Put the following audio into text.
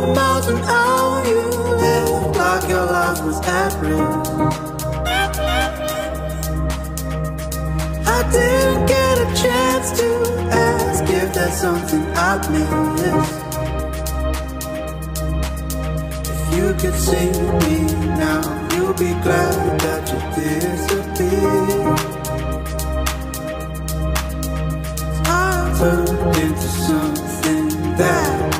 100 miles an hour. You live like your life was happening. I didn't get a chance to ask if there's something I've missed. If you could see me now, you'll be glad that you disappeared. I turned into something that